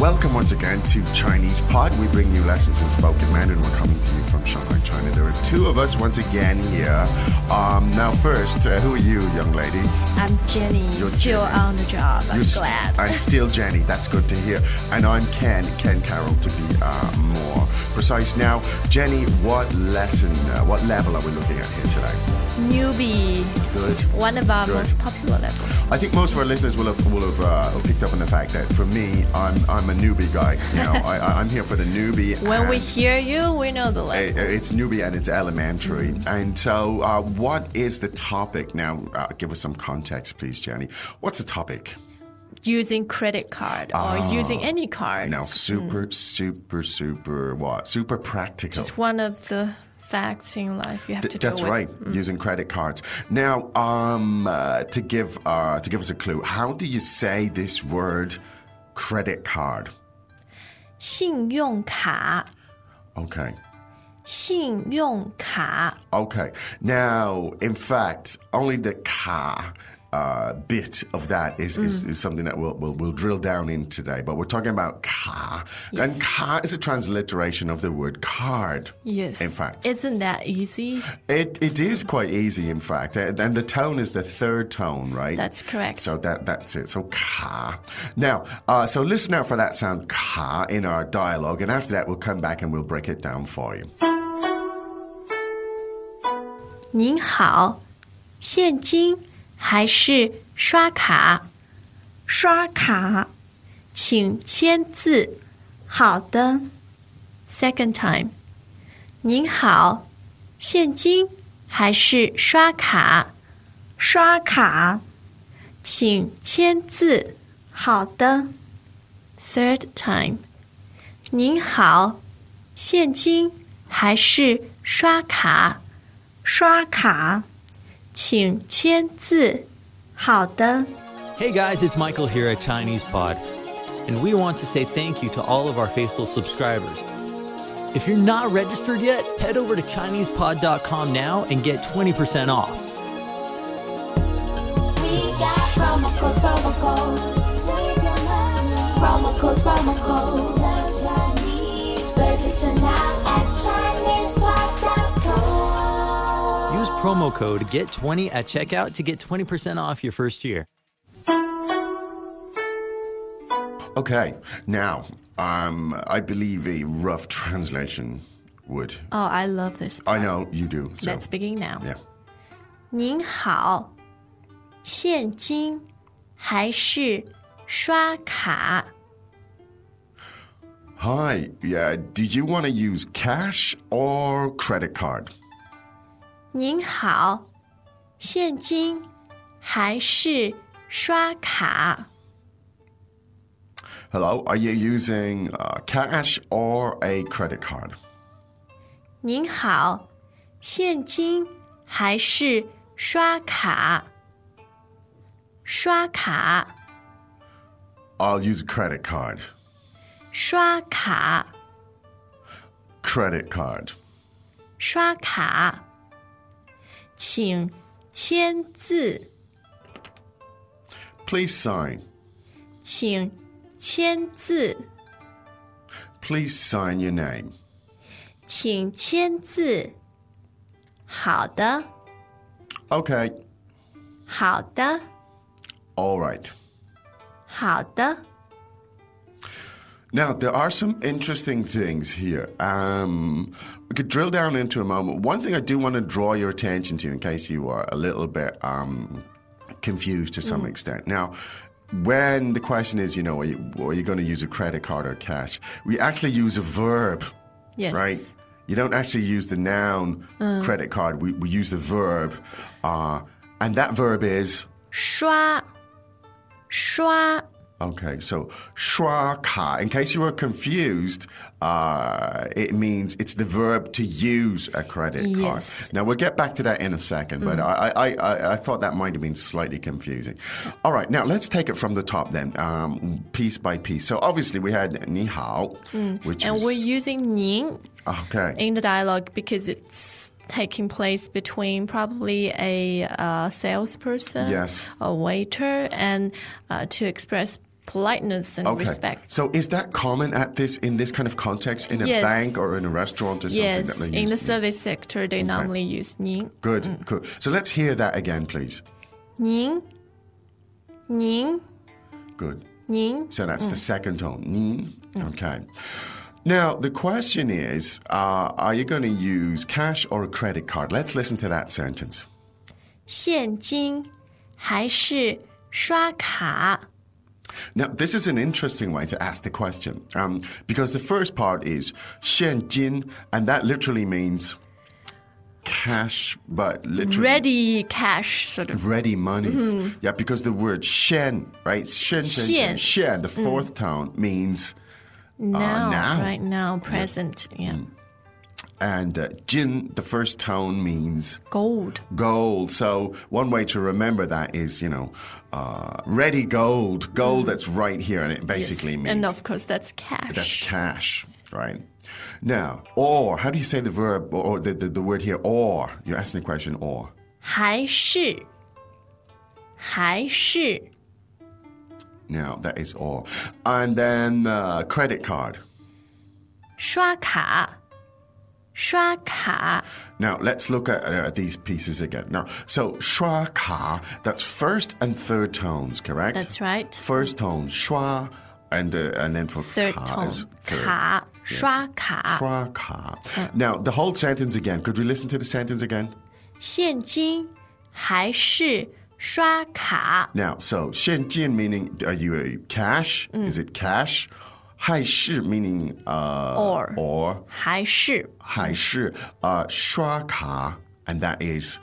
Welcome once again to ChinesePod. We bring you lessons in spoken Mandarin. We're coming to you from Shanghai, China. There are two of us once again here. Now first, who are you, young lady? I'm Jenny. You're still Jenny. On the job. I'm glad. I'm still Jenny. That's good to hear. And I'm Ken Carroll to be more precise. Now, Jenny, what level are we looking at here today? Newbie. Good. One of our most popular levels. I think most of our listeners will have picked up on the fact that for me, I'm a newbie guy. You know, I'm here for the newbie. When we hear you, we know the level. It's newbie and it's elementary. Mm-hmm. And so, what is the topic? Now, give us some context, please, Jenny. What's the topic? Using credit card or using any card. Now, super, what? Super practical. Just one of the facts in life you have to deal with. That's right, using credit cards. Now, to give us a clue, how do you say this word, credit card? 信用卡. Okay. 信用卡. Okay. Now, in fact, only the ka bit of that is something that we'll drill down in today. But we're talking about ka. Yes. And ka is a transliteration of the word card. Yes. In fact. Isn't that easy? It is quite easy, in fact. And the tone is the third tone, right? That's correct. So that's it. So ka. Now, so listen out for that sound ka in our dialogue. And after that, we'll come back and we'll break it down for you. 您好,现金 还是刷卡 请签字 好的 Second time 您好 现金 还是刷卡 刷卡 请签字 好的 Third time 您好 现金 还是刷卡 刷卡 请签字好的 Hey guys, it's Michael here at ChinesePod, and we want to say thank you to all of our faithful subscribers. If you're not registered yet, head over to ChinesePod.com now and get 20% off. We got promo codes. Learn Chinese. Register now at ChinesePod.com. Use promo code GET20 at checkout to get 20% off your first year. Okay, now, I believe a rough translation would... Oh, I love this part. I know, you do. So. Let's begin now. Yeah. 您好,现金还是刷卡? Hi, yeah, did you want to use cash or credit card? 您好,现金还是刷卡? Hello, are you using cash or a credit card? 您好,现金还是刷卡? 刷卡. I'll use credit card. 刷卡. Credit card. 刷卡. 请签字 Please sign. 请签字 Please sign your name. 请签字 好的 Okay. 好的 All right. 好的 Now, there are some interesting things here. We could drill down into a moment. One thing I do want to draw your attention to in case you are a little bit confused to some extent. Now, when the question is, you know, are you going to use a credit card or cash? We actually use a verb, yes. Right? You don't actually use the noun credit card. We use the verb. And that verb is... 刷. Okay, so shua ka. In case you were confused, it means it's the verb to use a credit card. Now, we'll get back to that in a second, but I thought that might have been slightly confusing. All right, now let's take it from the top then, piece by piece. So obviously we had ni hao, which is... And we're using ning Okay. In the dialogue, because it's taking place between probably a salesperson, yes, a waiter, and to express politeness and okay. respect. So is that common at this in this kind of context in a yes. bank or in a restaurant or something? Yes, that they use in the service sector they okay. normally use 您. Good, good. So let's hear that again, please. 您, 您. Good. 您. So that's the second tone. 您. Okay. Now, the question is, are you going to use cash or a credit card? Let's listen to that sentence. 现金 还是刷卡? Now, this is an interesting way to ask the question, because the first part is 现金, and that literally means cash, but literally... Ready cash, sort of. Ready monies. Mm-hmm. Yeah, because the word 现, right? 现, the fourth tone, means... Now, right now, present, yeah. And jin, the first tone, means... Gold. Gold. So one way to remember that is, you know, ready gold. Gold that's right here, and it basically yes. means... And of course, that's cash. That's cash, right? Now, or, how do you say the verb, or the word here, or? You're asking the question, or. 还是. 还是. Now, that is all. And then credit card. 刷卡. 刷卡. Now, let's look at these pieces again. Now, so 刷卡, that's first and third tones, correct? That's right. First tone, 刷, and then for third ka tone. Is third. 卡. Yeah. 刷卡. 刷卡. Now, the whole sentence again. Could we listen to the sentence again? 现金还是 刷卡. Now, so 现金 meaning are you a cash? Is it cash? 还是 meaning or 还是 刷卡, and that is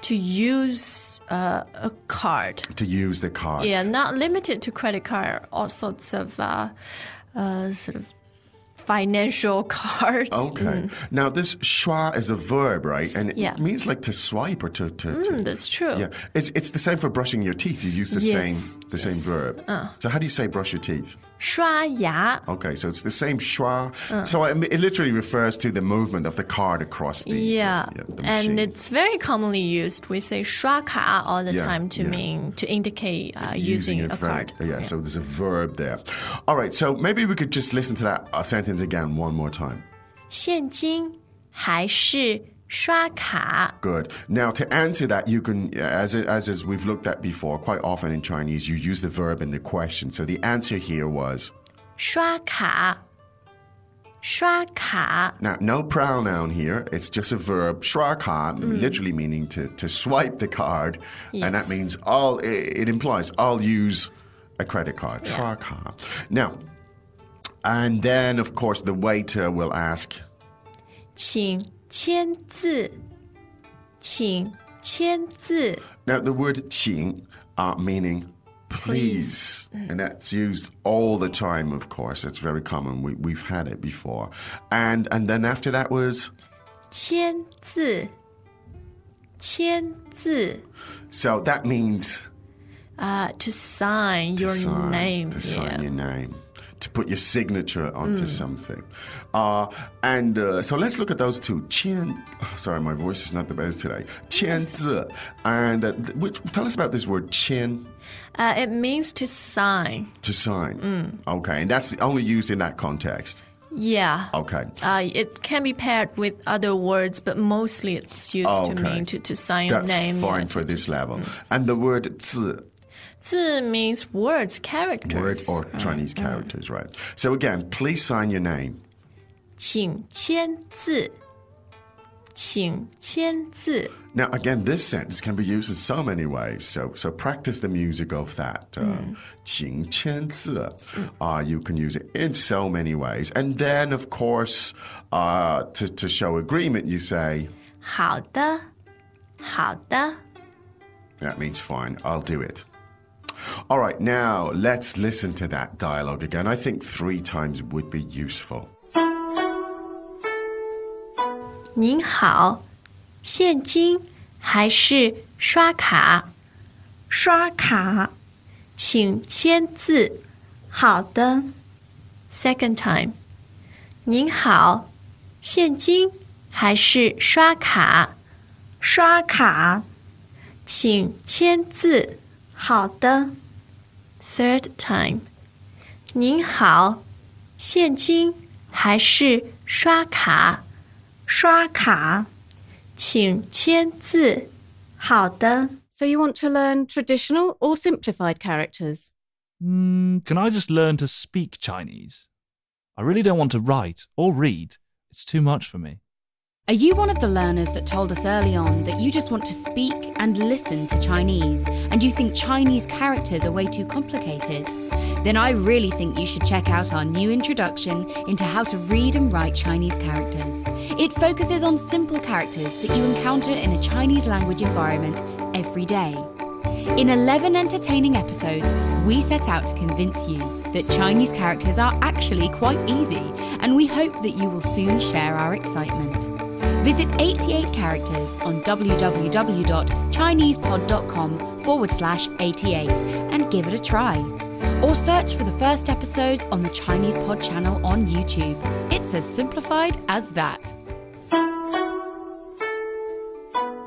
to use a card. To use the card. Yeah, not limited to credit card. All sorts of sort of financial cards. Okay. Now, this shua is a verb, right? And it means like to swipe or to. That's true. Yeah. It's the same for brushing your teeth. You use the same verb. So how do you say brush your teeth? 刷牙. Okay, so it's the same shua. So it literally refers to the movement of the card across the the machine. And it's very commonly used. We say 刷卡 all the time to mean, to indicate using a card. Yeah, so there's a verb there. All right, so maybe we could just listen to that sentence again one more time. 现金还是刷卡? Good. Now, to answer that, you can, as we've looked at before, quite often in Chinese, you use the verb in the question. So the answer here was 刷卡. 刷卡. Now, no pronoun here. It's just a verb. 刷卡, literally meaning to swipe the card. Yes. And that means it implies I'll use a credit card. 刷卡. Now, and then, of course, the waiter will ask, 请签字. 请签字. Now, the word 请, meaning please. And that's used all the time, of course. It's very common. We've had it before. And then after that was 签字. 签字. So that means... to sign your name. To sign your name. To put your signature onto something. So let's look at those two. 签, sorry, my voice is not the best today. 签字. And tell us about this word, 签. It means to sign. To sign. Okay, and that's only used in that context. Yeah. Okay. It can be paired with other words, but mostly it's used to mean to sign your name. That's fine for this level. And the word 字. 字 means words, characters. Words or Chinese characters, right. So again, please sign your name. 请签字. 请签字. Now, again, this sentence can be used in so many ways. So practice the music of that. 请签字. You can use it in so many ways. And then, of course, to show agreement, you say... 好的. That means fine. I'll do it. All right, now let's listen to that dialogue again. I think 3 times would be useful. 您好,现金还是刷卡? 刷卡. 请签字. 好的. Second time. 您好,现金还是刷卡？刷卡。请签字。好的。Third time. 您好，现金还是刷卡？刷卡。请签字。好的。So you want to learn traditional or simplified characters? Can I just learn to speak Chinese? I really don't want to write or read. It's too much for me. Are you one of the learners that told us early on that you just want to speak and listen to Chinese, and you think Chinese characters are way too complicated? Then I really think you should check out our new introduction into how to read and write Chinese characters. It focuses on simple characters that you encounter in a Chinese language environment every day. In 11 entertaining episodes, we set out to convince you that Chinese characters are actually quite easy, and we hope that you will soon share our excitement. Visit 88 characters on www.chinesepod.com/88 and give it a try. Or search for the first episodes on the ChinesePod channel on YouTube. It's as simplified as that.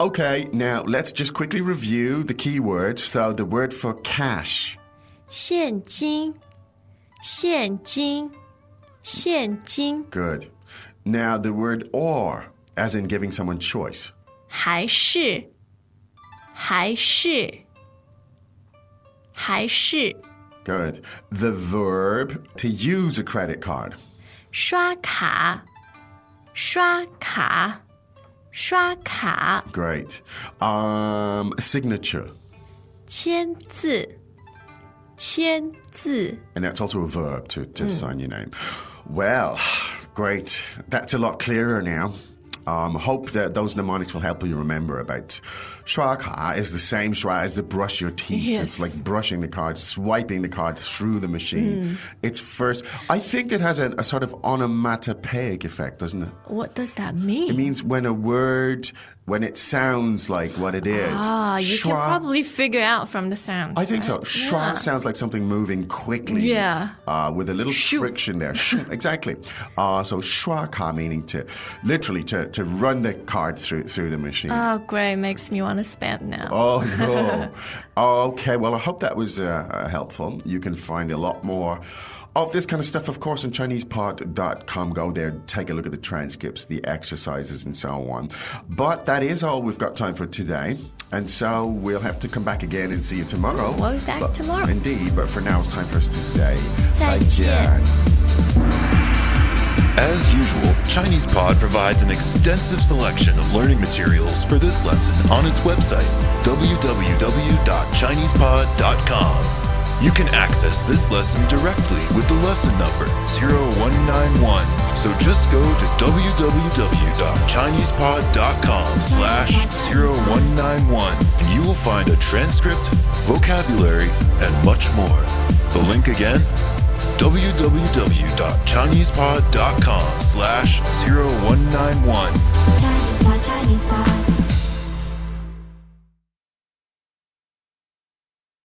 Okay, now let's just quickly review the keywords. So the word for cash. 现金, 现金, 现金. Good. Now the word or, as in giving someone choice. 还是, 还是, 还是. Good. The verb to use a credit card. 刷卡, 刷卡. 刷卡 Great. Signature. 签字签字 And that's also a verb to sign your name. Well, great. That's a lot clearer now. Hope that those mnemonics will help you remember about 刷卡 is the same 刷 as to brush your teeth. Yes. It's like brushing the card, swiping the card through the machine. It's first. I think it has a sort of onomatopoeic effect, doesn't it? What does that mean? It means when a word, when it sounds like what it is. Ah, you can probably figure out from the sound. I think so. Shua sounds like something moving quickly. Yeah. With a little friction there. Exactly. So shua ka meaning to literally to run the card through the machine. Oh, great. Makes me want to spend now. Oh, no. Okay. Well, I hope that was helpful. You can find a lot more of this kind of stuff, of course, on ChinesePod.com. Go there, take a look at the transcripts, the exercises, and so on. But that is all we've got time for today. And so we'll have to come back again and see you tomorrow. We'll be back tomorrow. Indeed. But for now, it's time for us to say 再见. As usual, ChinesePod provides an extensive selection of learning materials for this lesson on its website, www.chinesepod.com. You can access this lesson directly with the lesson number 0191. So just go to www.chinesepod.com/0191 and you will find a transcript, vocabulary, and much more. The link again, www.chinesepod.com/0191.